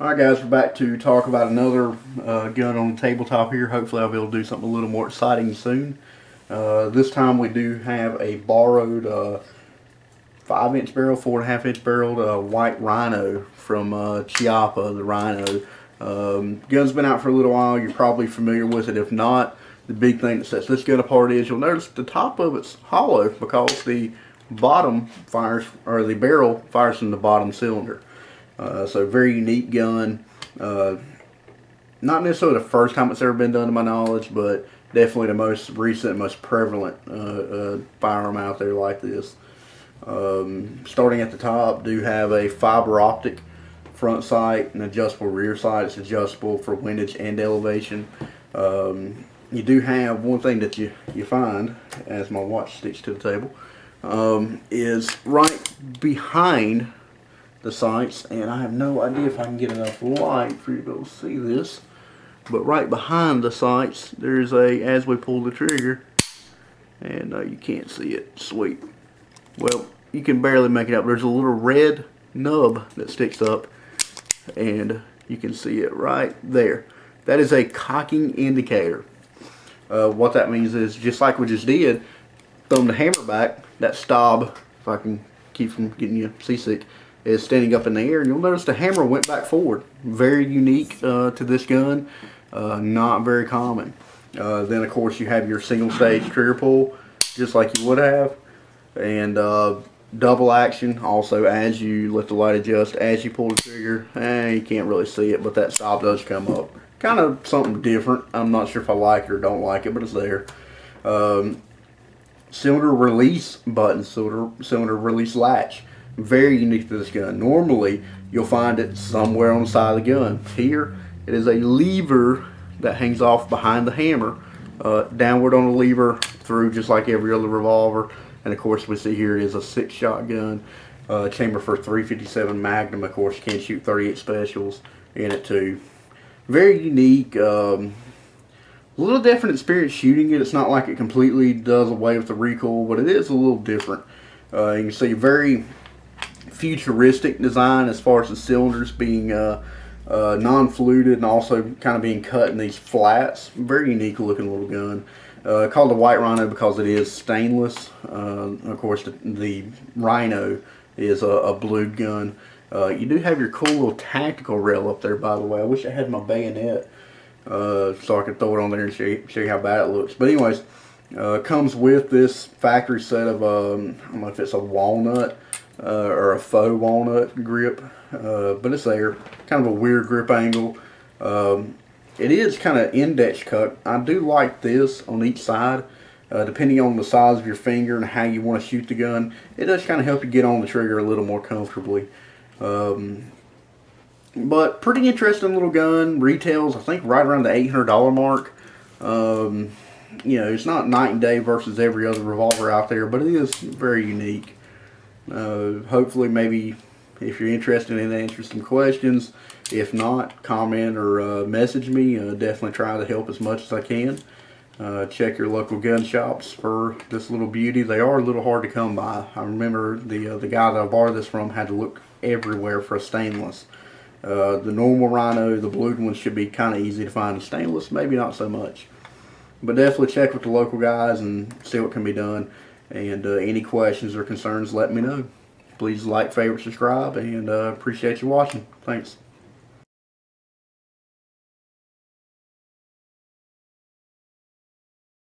Alright guys, we're back to talk about another gun on the tabletop here. Hopefully I'll be able to do something a little more exciting soon. This time we do have a borrowed 5-inch barrel, 4.5-inch barreled white Rhino from Chiappa, the Rhino. Gun's been out for a little while, you're probably familiar with it. If not, the big thing that sets this gun apart is you'll notice the top of it's hollow because the bottom fires, or the barrel fires from the bottom cylinder. So very unique gun, not necessarily the first time it's ever been done to my knowledge, but definitely the most recent, most prevalent firearm out there like this. Starting at the top, do have a fiber optic front sight and adjustable rear sight. It's adjustable for windage and elevation. You do have one thing that you find, as my watch sticks to the table, is right behind the sights, and I have no idea if I can get enough light for you to be able to see this, but right behind the sights there's a, as we pull the trigger, and you can't see it, sweet. Well, you can barely make it out. There's a little red nub that sticks up and you can see it right there. That is a cocking indicator. What that means is, just like we just did, thumb the hammer back, that stob, if I can keep from getting you seasick, is standing up in the air, and you'll notice the hammer went back forward. Very unique to this gun, not very common. Then of course you have your single stage trigger pull, just like you would have, and double action also. As you let the light adjust, as you pull the trigger, you can't really see it, but that stop does come up. Kind of something different. I'm not sure if I like it or don't like it, but it's there. Cylinder release button, cylinder release latch. Very unique to this gun. Normally you'll find it somewhere on the side of the gun. Here it is a lever that hangs off behind the hammer, downward on the lever through, just like every other revolver. And of course we see here it is a 6-shot gun, chamber for .357 magnum. Of course you can shoot .38 specials in it too. Very unique, a little different experience shooting it. It's not like it completely does away with the recoil, but it is a little different. You can see very futuristic design as far as the cylinders being non-fluted and also kind of being cut in these flats. Very unique looking little gun. Called the White Rhino because it is stainless. Of course the Rhino is a blue gun. You do have your cool little tactical rail up there, by the way. I wish I had my bayonet so I could throw it on there and show you how bad it looks. But anyways, comes with this factory set of, I don't know if it's a walnut or a faux walnut grip, but it's there. Kind of a weird grip angle. It is kind of index cut. I do like this on each side, depending on the size of your finger and how you want to shoot the gun. It does kind of help you get on the trigger a little more comfortably. But pretty interesting little gun. Retails, I think, right around the $800 mark. You know, it's not night and day versus every other revolver out there, but it is very unique. Hopefully, maybe if you're interested in answering some questions. If not, comment or message me. Definitely try to help as much as I can. Check your local gun shops for this little beauty. They are a little hard to come by. I remember the guy that I borrowed this from had to look everywhere for a stainless. The normal Rhino, the blue one, should be kind of easy to find. The stainless, maybe not so much. But definitely check with the local guys and see what can be done. And any questions or concerns, let me know. Please like, favorite, subscribe, and appreciate you watching. Thanks.